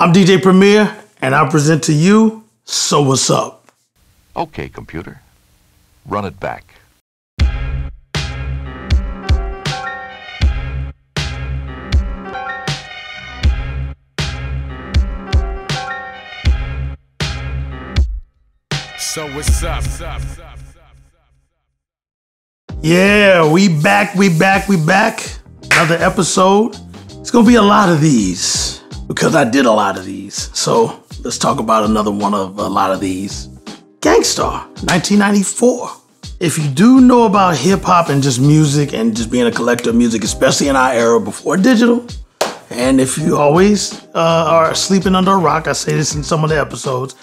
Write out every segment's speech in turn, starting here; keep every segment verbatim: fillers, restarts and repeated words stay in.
I'm D J Premier, and I present to you, So What's Up? Okay, computer, run it back. So what's up? Yeah, we back, we back, we back. Another episode. It's gonna be a lot of these because I did a lot of these. So let's talk about another one of a lot of these. Gang Starr, nineteen ninety-four. If you do know about hip hop and just music and just being a collector of music, especially in our era before digital, and if you always uh, are sleeping under a rock, I say this in some of the episodes,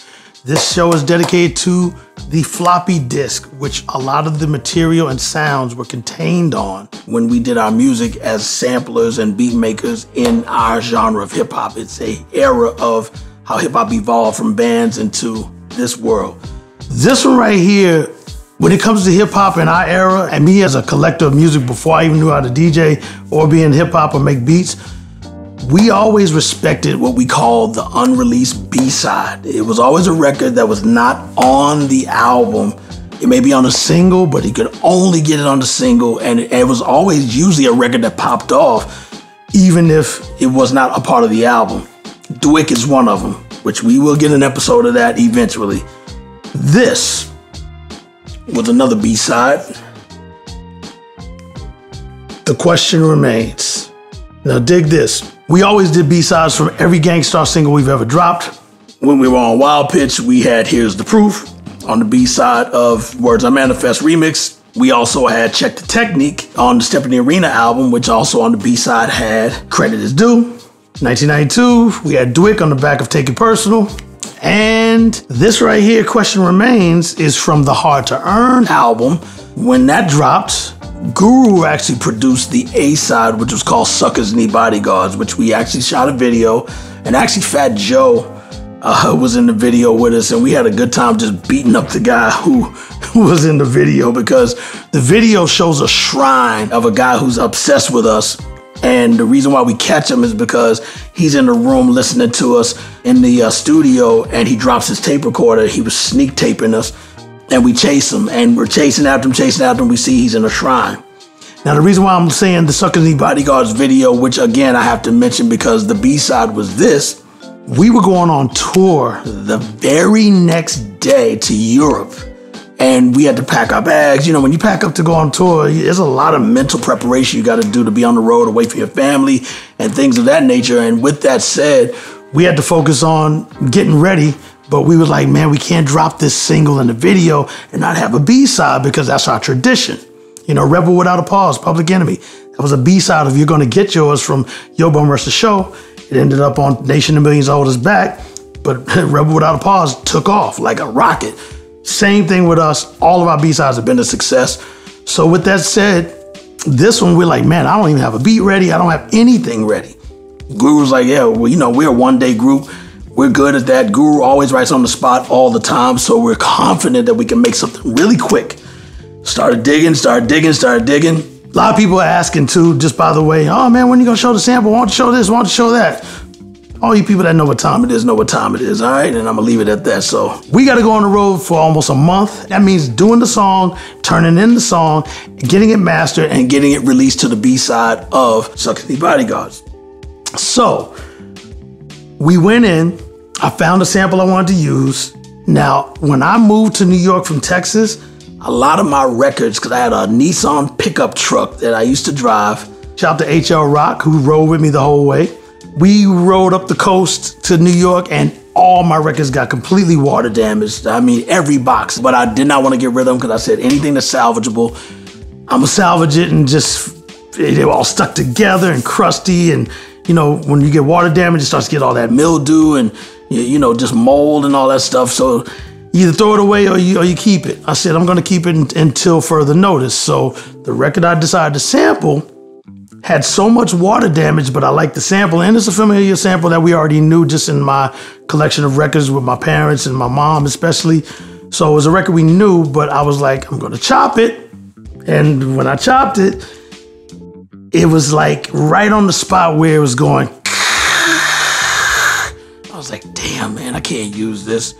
this show is dedicated to the floppy disk, which a lot of the material and sounds were contained on when we did our music as samplers and beat makers in our genre of hip hop. It's a era of how hip hop evolved from bands into this world. This one right here, when it comes to hip hop in our era, and me as a collector of music before I even knew how to D J or be in hip hop or make beats, we always respected what we called the unreleased B-side. It was always a record that was not on the album. It may be on a single, but you could only get it on the single. And it, it was always usually a record that popped off, even if it was not a part of the album. Dwyck is one of them, which we will get an episode of that eventually. This was another B-side. The question remains. Now dig this. We always did B-sides from every Gang Starr single we've ever dropped. When we were on Wild Pitch, we had Here's the Proof on the B-side of Words I Manifest remix. We also had Check the Technique on the Step In the Arena album, which also on the B-side had Credit Is Due. nineteen ninety-two, we had Dwyck on the back of Take It Personal. And this right here, Question Remains, is from the Hard To Earn album. When that dropped, Guru actually produced the A-side, which was called Suckas Need Bodyguards, which we actually shot a video, and actually Fat Joe uh, was in the video with us, and we had a good time just beating up the guy who was in the video, because the video shows a shrine of a guy who's obsessed with us, and the reason why we catch him is because he's in the room listening to us in the uh, studio, and he drops his tape recorder. He was sneak taping us. And we chase him, and we're chasing after him, chasing after him. We see he's in a shrine. Now, the reason why I'm saying the Suckas Need Bodyguards video, which again I have to mention because the B-side was this, we were going on tour the very next day to Europe, and we had to pack our bags. You know, when you pack up to go on tour, there's a lot of mental preparation you got to do to be on the road, away from your family, and things of that nature. And with that said, we had to focus on getting ready. But we were like, man, we can't drop this single in the video and not have a B-side because that's our tradition. You know, Rebel Without a Pause, Public Enemy. That was a B-side of You're Gonna Get Yours from Yo! Bum Rush the Show. It ended up on Nation of Millions Old Is Back, but Rebel Without a Pause took off like a rocket. Same thing with us. All of our B-sides have been a success. So with that said, this one we're like, man, I don't even have a beat ready. I don't have anything ready. Guru's like, yeah, well, you know, we're a one-day group. We're good at that. Guru always writes on the spot all the time, so we're confident that we can make something really quick. Started digging, started digging, started digging. A lot of people are asking too, just by the way, oh man, when are you gonna show the sample? Why don't you show this? Why don't you show that? All you people that know what time it is, know what time it is, all right? And I'm gonna leave it at that. So we gotta go on the road for almost a month. That means doing the song, turning in the song, getting it mastered, and getting it released to the B-side of Suckas Need Bodyguards. So we went in, I found a sample I wanted to use. Now, when I moved to New York from Texas, a lot of my records, because I had a Nissan pickup truck that I used to drive. Shout out to H L Rock, who rode with me the whole way. We rode up the coast to New York, and all my records got completely water damaged. I mean, every box. But I did not want to get rid of them because I said anything that's salvageable, I'm going to salvage it, and just, they were all stuck together and crusty. And, you know, when you get water damage, it starts to get all that mildew and, you know, just mold and all that stuff. So you either throw it away or you, or you keep it. I said, I'm going to keep it in, until further notice. So the record I decided to sample had so much water damage, but I liked the sample. And it's a familiar sample that we already knew just in my collection of records with my parents and my mom especially. So it was a record we knew, but I was like, I'm going to chop it. And when I chopped it, it was like right on the spot where it was going. I was like, damn, man, I can't use this.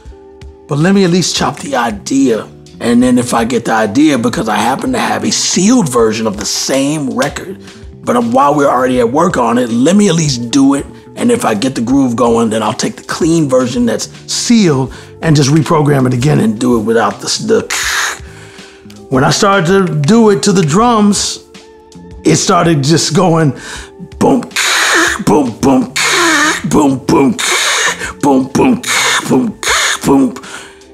But let me at least chop the idea. And then if I get the idea, because I happen to have a sealed version of the same record, but while we're already at work on it, let me at least do it. And if I get the groove going, then I'll take the clean version that's sealed and just reprogram it again and do it without the... the when I started to do it to the drums, it started just going boom, boom, boom, boom, boom, boom, boom, boom, boom.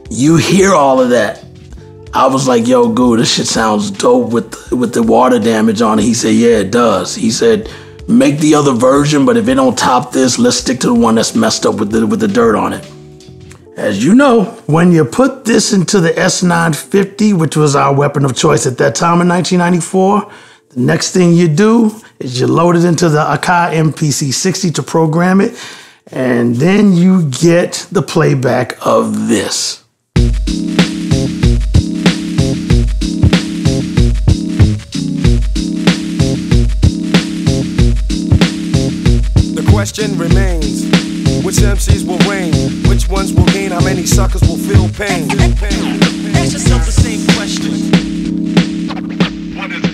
You hear all of that. I was like, yo, Goo, this shit sounds dope with, with the water damage on it. He said, yeah, it does. He said, make the other version, but if it don't top this, let's stick to the one that's messed up with the, with the dirt on it. As you know, when you put this into the S nine fifty, which was our weapon of choice at that time in nineteen ninety-four, the next thing you do is you load it into the Akai M P C sixty to program it, and then you get the playback of this. The question remains, which M Cs will reign? Which ones will gain? How many suckers will feel pain? Feel pain. Ask yourself the same question.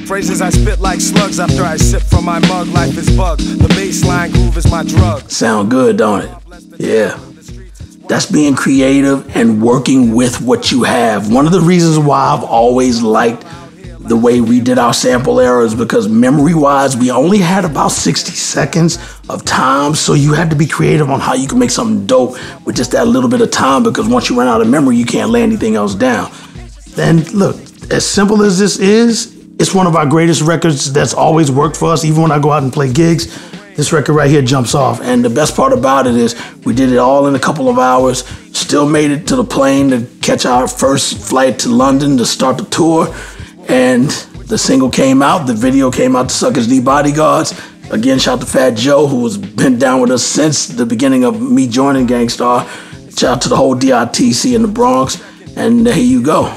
Phrases I spit like slugs after I sip from my mug. Life is bug. The baseline groove is my drug. Sound good, don't it? Yeah. That's being creative and working with what you have. One of the reasons why I've always liked the way we did our sample errors, because memory-wise, we only had about sixty seconds of time, so you had to be creative on how you can make something dope with just that little bit of time, because once you run out of memory, you can't lay anything else down. Then look, as simple as this is, it's one of our greatest records that's always worked for us, even when I go out and play gigs. This record right here jumps off. And the best part about it is we did it all in a couple of hours, still made it to the plane to catch our first flight to London to start the tour. And the single came out, the video came out to Suckas Need Bodyguards. Again, shout to Fat Joe, who has been down with us since the beginning of me joining Gang Starr. Shout to the whole D I T C in the Bronx. And here you go.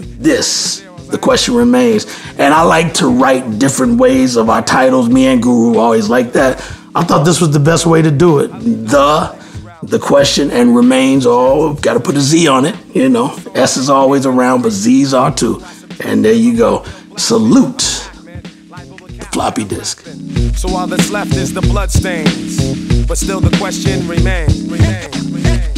This. The question remains. And I like to write different ways of our titles. Me and Guru always like that. I thought this was the best way to do it. The, the question and remains. Oh, got to put a Z on it. You know, S is always around, but Z's are too. And there you go. Salute the floppy disk. So all that's left is the bloodstains, but still the question remains. Remain, remain.